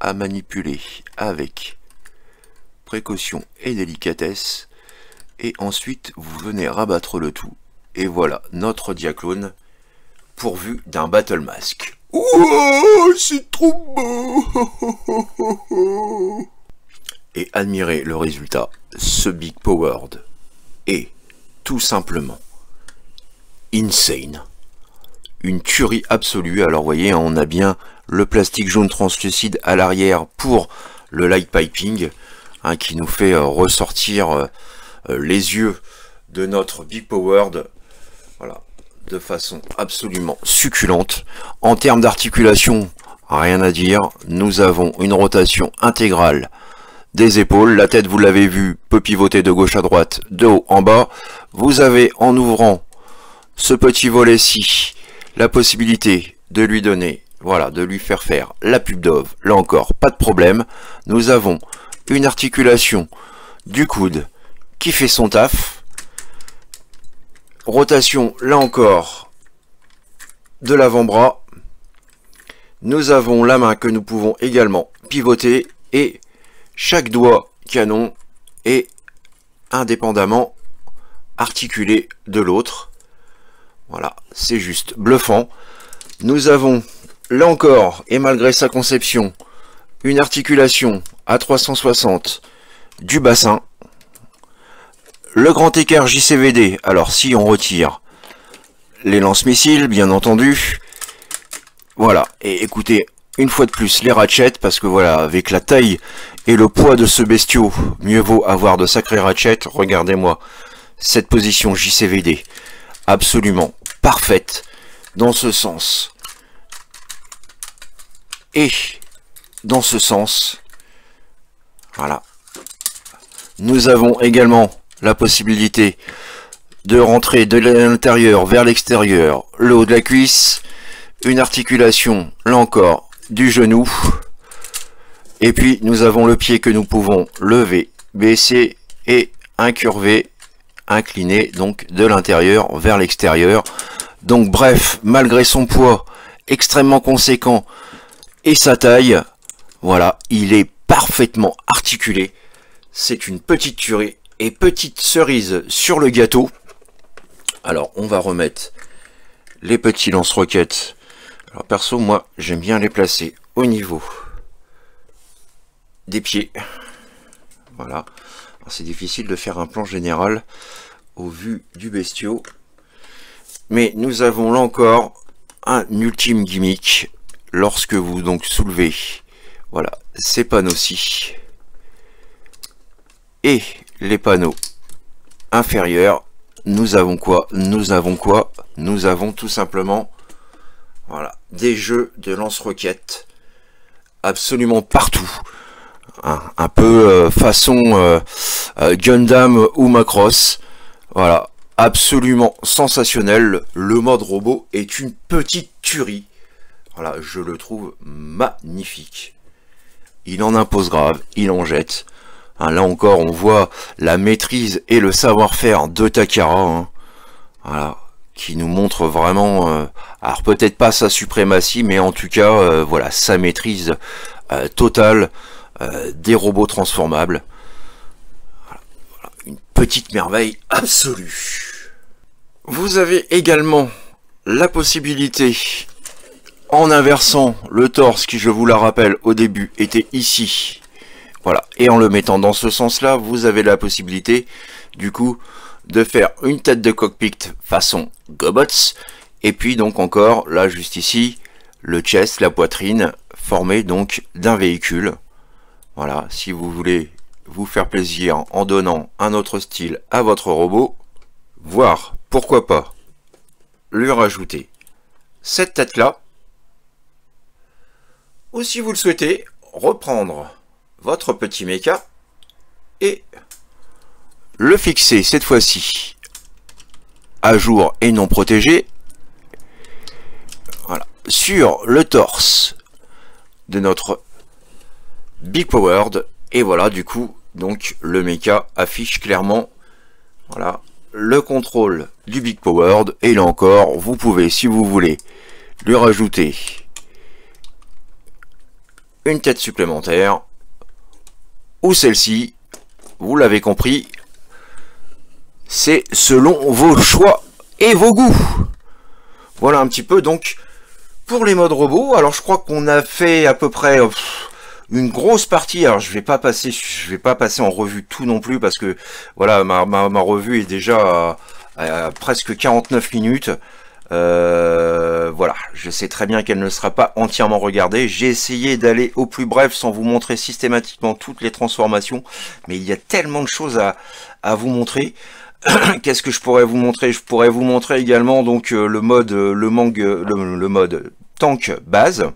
à manipuler avec précaution et délicatesse, et ensuite vous venez rabattre le tout, et voilà notre Diaclone pourvu d'un battle mask. Ouah, c'est trop beau. Et admirez le résultat, ce Big Powered est tout simplement insane. Une tuerie absolue. Alors voyez, on a bien le plastique jaune translucide à l'arrière pour le light piping, hein, qui nous fait ressortir les yeux de notre Big Powered. Voilà, de façon absolument succulente. En termes d'articulation, rien à dire, nous avons une rotation intégrale des épaules. La tête, vous l'avez vu, peut pivoter de gauche à droite, de haut en bas. Vous avez, en ouvrant ce petit volet-ci, la possibilité de lui donner, voilà, de lui faire faire la pub d'Ove. Là encore, pas de problème. Nous avons une articulation du coude qui fait son taf. Rotation, là encore, de l'avant-bras. Nous avons la main que nous pouvons également pivoter, et chaque doigt canon est indépendamment articulé de l'autre. Voilà, c'est juste bluffant. Nous avons, là encore, et malgré sa conception, une articulation à 360 du bassin. Le grand écart JCVD, alors si on retire les lance-missiles, bien entendu. Voilà, et écoutez, une fois de plus, les ratchets, parce que voilà, avec la taille Et le poids de ce bestiau, mieux vaut avoir de sacrés ratchets, regardez-moi. Cette position JCVD, absolument parfaite dans ce sens. Et dans ce sens, voilà. Nous avons également la possibilité de rentrer de l'intérieur vers l'extérieur, le haut de la cuisse, une articulation, là encore, du genou. Et puis nous avons le pied que nous pouvons lever, baisser et incurver, incliner donc de l'intérieur vers l'extérieur. Donc bref, malgré son poids extrêmement conséquent et sa taille, voilà, il est parfaitement articulé. C'est une petite tuerie et petite cerise sur le gâteau. Alors on va remettre les petits lance-roquettes. Alors perso, moi j'aime bien les placer au niveau des pieds. Voilà. C'est difficile de faire un plan général au vu du bestiau. Mais nous avons là encore un ultime gimmick. Lorsque vous donc soulevez, voilà, ces panneaux-ci et les panneaux inférieurs, nous avons quoi? Nous avons quoi? Nous avons tout simplement, voilà, des jeux de lance-roquettes absolument partout. Un peu façon Gundam ou Macross. Voilà, absolument sensationnel. Le mode robot est une petite tuerie. Voilà, je le trouve magnifique. Il en impose grave, il en jette. Hein, là encore, on voit la maîtrise et le savoir-faire de Takara. Hein, voilà, qui nous montre vraiment, alors peut-être pas sa suprématie, mais en tout cas, voilà, sa maîtrise totale des robots transformables. Voilà, voilà, une petite merveille absolue. Vous avez également la possibilité, en inversant le torse qui, je vous la rappelle, au début était ici, voilà, et en le mettant dans ce sens là, vous avez la possibilité du coup de faire une tête de cockpit façon GoBots, et puis donc encore là juste ici le chest, la poitrine formée donc d'un véhicule. Voilà, si vous voulez vous faire plaisir en donnant un autre style à votre robot, voire pourquoi pas lui rajouter cette tête là. Ou si vous le souhaitez, reprendre votre petit méca et le fixer cette fois-ci à jour et non protégé, voilà, sur le torse de notre Big Power World. Et voilà, du coup, donc le méca affiche clairement, voilà, le contrôle du Big Power World. Et là encore, vous pouvez, si vous voulez, lui rajouter une tête supplémentaire, ou celle-ci, vous l'avez compris, c'est selon vos choix et vos goûts. Voilà un petit peu donc pour les modes robots. Alors je crois qu'on a fait à peu près une grosse partie. Alors je vais pas passer en revue tout non plus, parce que voilà, ma revue est déjà à presque 49 minutes. Voilà, je sais très bien qu'elle ne sera pas entièrement regardée. J'ai essayé d'aller au plus bref sans vous montrer systématiquement toutes les transformations, mais il y a tellement de choses à vous montrer. Qu'est-ce que je pourrais vous montrer? Je pourrais vous montrer également donc le mode tank base,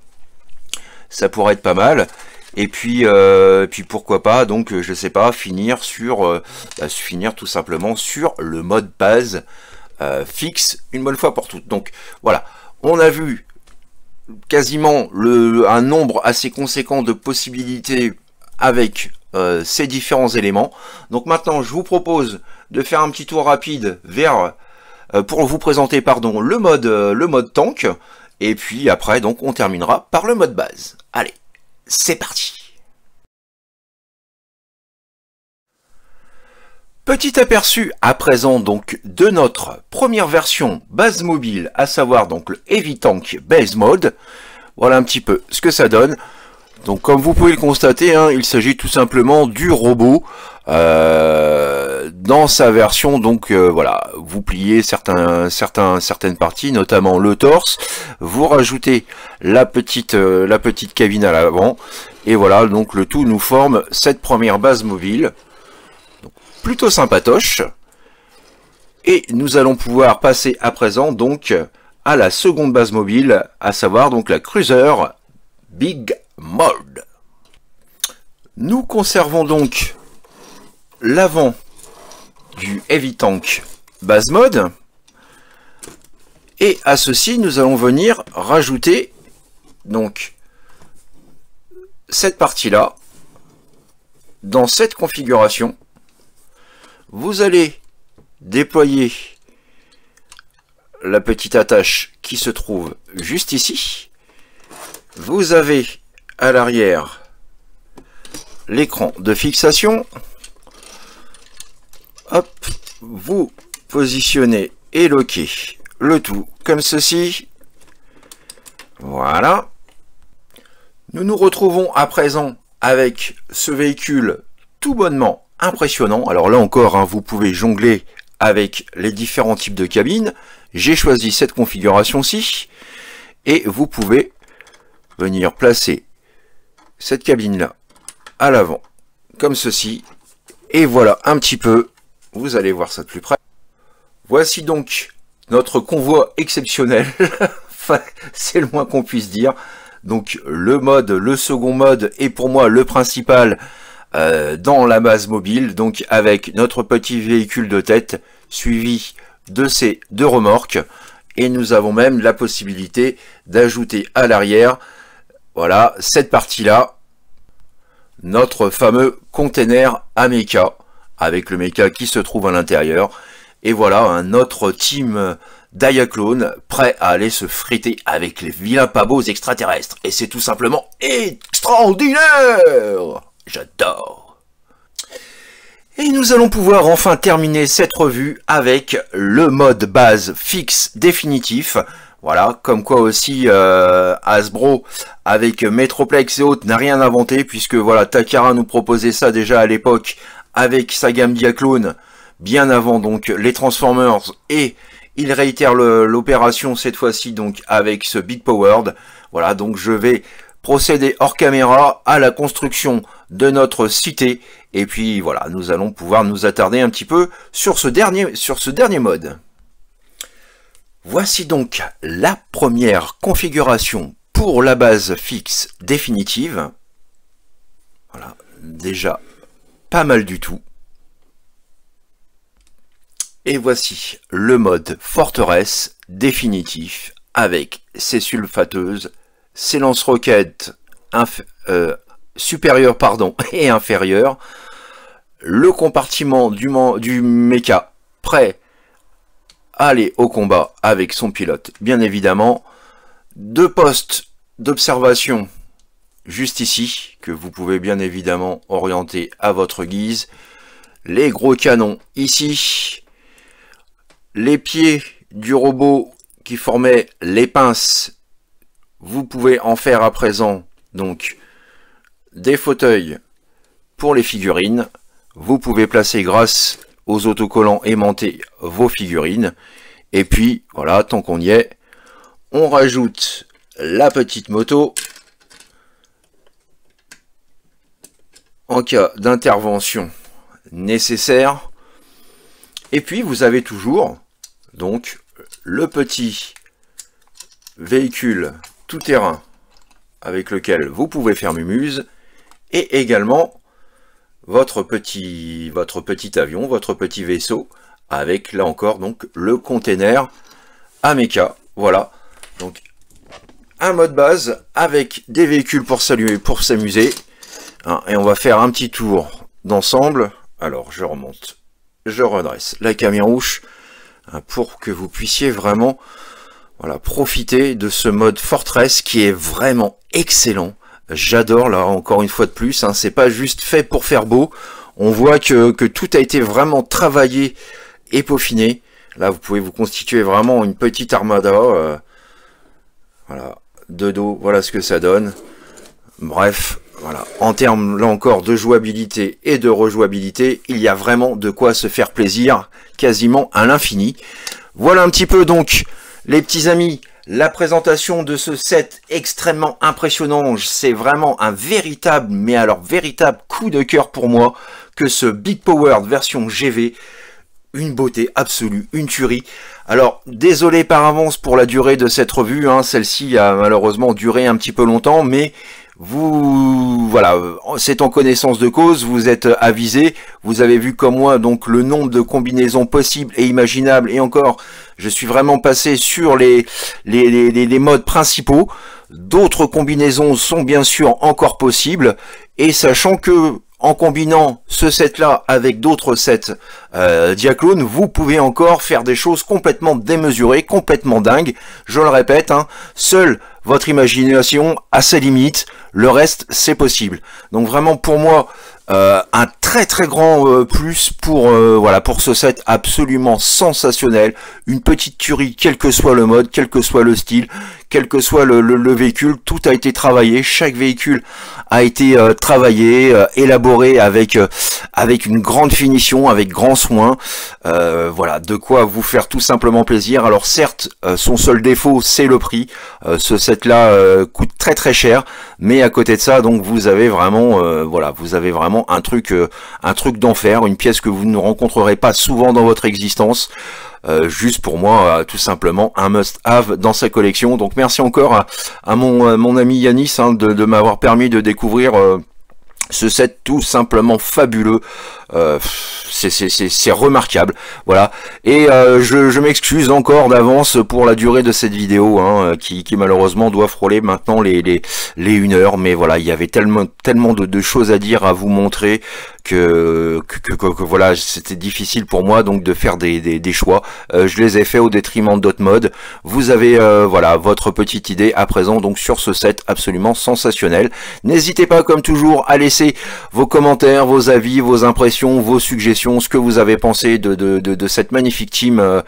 ça pourrait être pas mal. Et puis, pourquoi pas donc, je sais pas, finir tout simplement sur le mode base fixe une bonne fois pour toutes. Donc voilà, on a vu quasiment un nombre assez conséquent de possibilités avec ces différents éléments. Donc maintenant je vous propose de faire un petit tour rapide vers pour vous présenter, pardon, le mode tank, et puis après donc on terminera par le mode base. Allez, c'est parti. Petit aperçu à présent donc de notre première version base mobile, à savoir donc le Heavy Tank Base Mode. Voilà un petit peu ce que ça donne. Donc comme vous pouvez le constater, hein, il s'agit tout simplement du robot dans sa version. Donc voilà, vous pliez certaines parties, notamment le torse. Vous rajoutez la petite cabine à l'avant. Et voilà, donc le tout nous forme cette première base mobile. Donc, plutôt sympatoche. Et nous allons pouvoir passer à présent donc à la seconde base mobile, à savoir donc la Cruiser Big Mode. Nous conservons donc l'avant du Heavy Tank base mode. Et à ceci, nous allons venir rajouter donc cette partie-là. Dans cette configuration, vous allez déployer la petite attache qui se trouve juste ici. Vous avez à l'arrière l'écran de fixation. Hop, vous positionnez et loquez le tout comme ceci. Voilà. Nous nous retrouvons à présent avec ce véhicule tout bonnement impressionnant. Alors là encore, hein, vous pouvez jongler avec les différents types de cabines. J'ai choisi cette configuration-ci. Et vous pouvez venir placer cette cabine-là à l'avant, comme ceci. Et voilà un petit peu, vous allez voir ça de plus près. Voici donc notre convoi exceptionnel. C'est le moins qu'on puisse dire. Donc le mode, le second mode est pour moi le principal dans la base mobile. Donc avec notre petit véhicule de tête suivi de ces deux remorques. Et nous avons même la possibilité d'ajouter à l'arrière, voilà, cette partie-là, notre fameux container à méca, avec le méca qui se trouve à l'intérieur. Et voilà un autre team Diaclone prêt à aller se friter avec les vilains pas beaux extraterrestres. Et c'est tout simplement extraordinaire! J'adore! Et nous allons pouvoir enfin terminer cette revue avec le mode base fixe définitif. Voilà, comme quoi aussi Hasbro avec Metroplex et autres n'a rien inventé, puisque voilà, Takara nous proposait ça déjà à l'époque avec sa gamme Diaclone, bien avant donc les Transformers, et il réitère l'opération cette fois-ci donc avec ce Big Powered. Voilà, donc je vais procéder hors caméra à la construction de notre cité, et puis voilà, nous allons pouvoir nous attarder un petit peu sur ce dernier mode. Voici donc la première configuration pour la base fixe définitive. Voilà, déjà pas mal du tout. Et voici le mode forteresse définitif avec ses sulfateuses, ses lance-roquettes supérieures et inférieures, le compartiment du méca prêt à aller au combat avec son pilote, bien évidemment, deux postes d'observation juste ici, que vous pouvez bien évidemment orienter à votre guise, les gros canons ici, les pieds du robot qui formait les pinces, vous pouvez en faire à présent donc des fauteuils pour les figurines. Vous pouvez placer grâce aux autocollants aimantés vos figurines. Et puis voilà, tant qu'on y est, on rajoute la petite moto en cas d'intervention nécessaire. Et puis vous avez toujours donc le petit véhicule tout-terrain avec lequel vous pouvez faire mumuse, et également votre petit avion, votre petit vaisseau avec là encore donc le container à méca. Voilà, donc un mode base avec des véhicules pour s'amuser. Hein, et on va faire un petit tour d'ensemble. Alors je remonte. Je redresse la caméra rouge pour que vous puissiez vraiment, voilà, profiter de ce mode forteresse qui est vraiment excellent. J'adore, là encore une fois de plus, hein, c'est pas juste fait pour faire beau. On voit que tout a été vraiment travaillé et peaufiné. Là vous pouvez vous constituer vraiment une petite armada. Voilà, de dos, voilà ce que ça donne. Bref, voilà, en termes là encore de jouabilité et de rejouabilité, il y a vraiment de quoi se faire plaisir quasiment à l'infini. Voilà un petit peu donc les petits amis, La présentation de ce set extrêmement impressionnant, c'est vraiment un véritable, mais alors véritable coup de cœur pour moi, que ce Big Power version GV, une beauté absolue, une tuerie. Alors, désolé par avance pour la durée de cette revue, hein, celle-ci a malheureusement duré un petit peu longtemps, mais vous, voilà, c'est en connaissance de cause, vous êtes avisé, vous avez vu comme moi donc le nombre de combinaisons possibles et imaginables, et encore, je suis vraiment passé sur les modes principaux. D'autres combinaisons sont bien sûr encore possibles, et sachant que, en combinant ce set-là avec d'autres sets Diaclone, vous pouvez encore faire des choses complètement démesurées, complètement dingues. Je le répète, hein, seule votre imagination a ses limites, le reste c'est possible. Donc vraiment pour moi, un très très grand plus pour voilà, pour ce set absolument sensationnel. Une petite tuerie, quel que soit le mode, quel que soit le style, quel que soit le véhicule, tout a été travaillé, chaque véhicule a été travaillé, élaboré avec une grande finition, avec grand soin. Voilà, de quoi vous faire tout simplement plaisir. Alors certes, son seul défaut c'est le prix, ce set là coûte très très cher, mais à côté de ça, donc vous avez vraiment voilà, vous avez vraiment un truc d'enfer, une pièce que vous ne rencontrerez pas souvent dans votre existence. Juste pour moi, tout simplement un must-have dans sa collection. Donc merci encore à mon ami Yanis, hein, de m'avoir permis de découvrir ce set tout simplement fabuleux. C'est remarquable, voilà. Et je m'excuse encore d'avance pour la durée de cette vidéo, hein, qui malheureusement doit frôler maintenant les 1 heure. Mais voilà, il y avait tellement de choses à dire, à vous montrer, que voilà, c'était difficile pour moi donc de faire des choix. Je les ai fait au détriment d'autres modes. Vous avez voilà votre petite idée à présent donc sur ce set absolument sensationnel. N'hésitez pas comme toujours à laisser vos commentaires, vos avis, vos impressions, vos suggestions, ce que vous avez pensé de cette magnifique team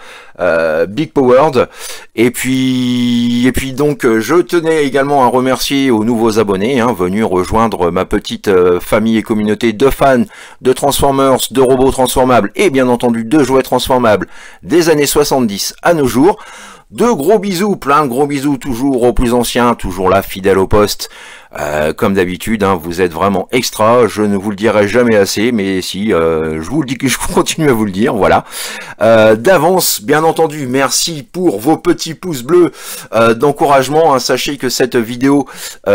Big Powered. Et puis donc je tenais également à remercier aux nouveaux abonnés, hein, venus rejoindre ma petite famille et communauté de fans de Transformers, de robots transformables et bien entendu de jouets transformables des années 70 à nos jours. De gros bisous, plein de gros bisous toujours aux plus anciens, toujours là, fidèles au poste. Comme d'habitude, hein, vous êtes vraiment extra, je ne vous le dirai jamais assez, mais si, je vous le dis, que je continue à vous le dire, voilà. D'avance, bien entendu, merci pour vos petits pouces bleus d'encouragement. Hein, sachez que cette vidéo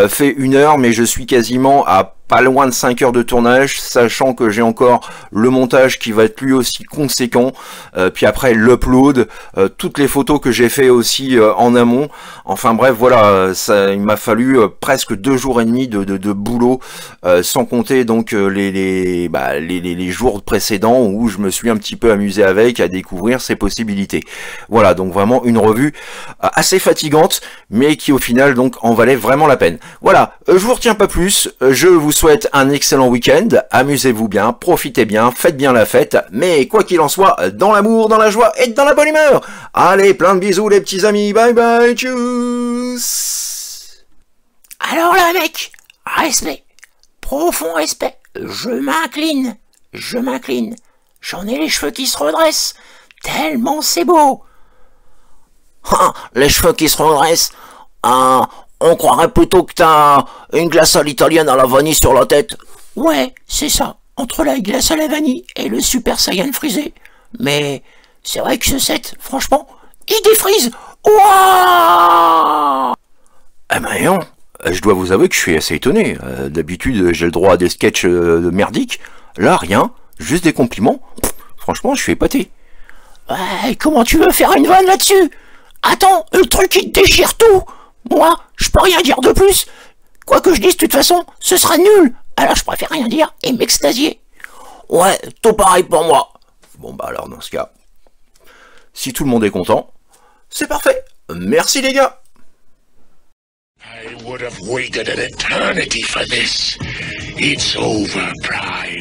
fait 1 heure, mais je suis quasiment à pas loin de 5 heures de tournage, sachant que j'ai encore le montage qui va être lui aussi conséquent, puis après l'upload, toutes les photos que j'ai fait aussi en amont. Enfin bref, voilà, ça, il m'a fallu presque 2 jours et demi de boulot, sans compter donc les jours précédents où je me suis un petit peu amusé à découvrir ces possibilités. Voilà, donc vraiment une revue assez fatigante, mais qui au final donc en valait vraiment la peine. Voilà, je vous retiens pas plus, je vous souhaite un excellent week-end, amusez-vous bien, profitez bien, faites bien la fête, mais quoi qu'il en soit, dans l'amour, dans la joie et dans la bonne humeur. Allez, plein de bisous les petits amis, bye bye, tchuss. Alors là mec, respect, profond respect, je m'incline, j'en ai les cheveux qui se redressent, tellement c'est beau. Ah, les cheveux qui se redressent, ah, on croirait plutôt que t'as une glace à l'italienne à la vanille sur la tête. Ouais, c'est ça. Entre la glace à la vanille et le Super Saiyan frisé. Mais c'est vrai que ce set, franchement, il défrise. Ouah! Eh ben non, je dois vous avouer que je suis assez étonné. D'habitude, j'ai le droit à des sketchs merdiques. Là, rien. Juste des compliments. Pff, franchement, je suis épaté. Ouais, comment tu veux faire une vanne là-dessus? Attends, le truc, il te déchire tout. Moi, je peux rien dire de plus. Quoi que je dise, de toute façon, ce sera nul. Alors je préfère rien dire et m'extasier. Ouais, tout pareil pour moi. Bon bah alors dans ce cas, si tout le monde est content, c'est parfait. Merci les gars. I would have waited an eternity for this. It's over, Prime.